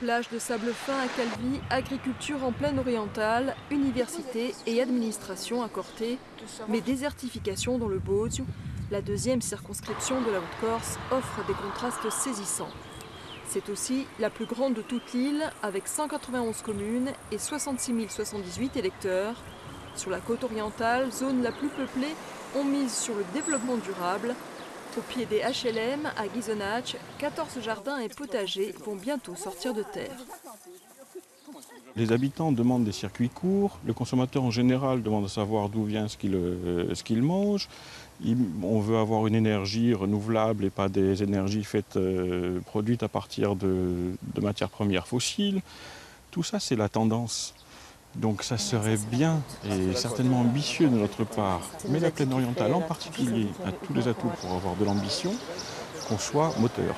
plage de sable fin à Calvi, agriculture en plaine orientale, université et administration à Corte, mais désertification dans le Bozio, la deuxième circonscription de la Haute-Corse, offre des contrastes saisissants. C'est aussi la plus grande de toute l'île, avec 191 communes et 66 078 électeurs. Sur la côte orientale, zone la plus peuplée, on mise sur le développement durable. Au pied des HLM, à Ghisonaccia, 14 jardins et potagers vont bientôt sortir de terre. Les habitants demandent des circuits courts, le consommateur en général demande à savoir d'où vient ce qu'il mange. On veut avoir une énergie renouvelable et pas des énergies produites à partir de matières premières fossiles. Tout ça, c'est la tendance. Donc ça serait bien et certainement ambitieux de notre part, mais la plaine orientale en particulier a tous les atouts pour avoir de l'ambition, qu'on soit moteur.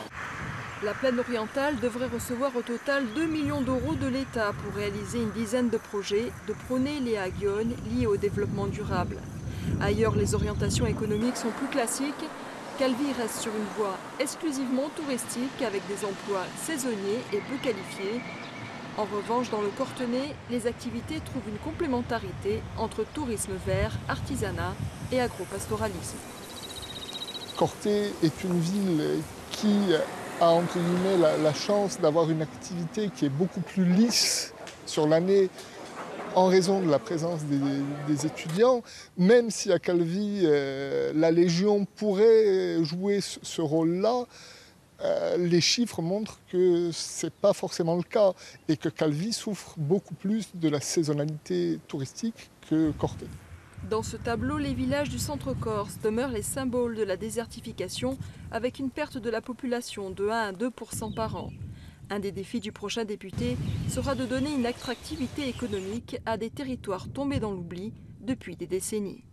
La plaine orientale devrait recevoir au total 2 millions d'euros de l'État pour réaliser une dizaine de projets de Pronel et Agionne liés au développement durable. Ailleurs, les orientations économiques sont plus classiques. Calvi reste sur une voie exclusivement touristique avec des emplois saisonniers et peu qualifiés. En revanche, dans le Cortenais, les activités trouvent une complémentarité entre tourisme vert, artisanat et agropastoralisme. Corte est une ville qui a entre guillemets la chance d'avoir une activité qui est beaucoup plus lisse sur l'année en raison de la présence des étudiants, même si à Calvi, la Légion pourrait jouer ce rôle-là. Les chiffres montrent que ce n'est pas forcément le cas et que Calvi souffre beaucoup plus de la saisonnalité touristique que Corte. Dans ce tableau, les villages du centre Corse demeurent les symboles de la désertification avec une perte de la population de 1 à 2% par an. Un des défis du prochain député sera de donner une attractivité économique à des territoires tombés dans l'oubli depuis des décennies.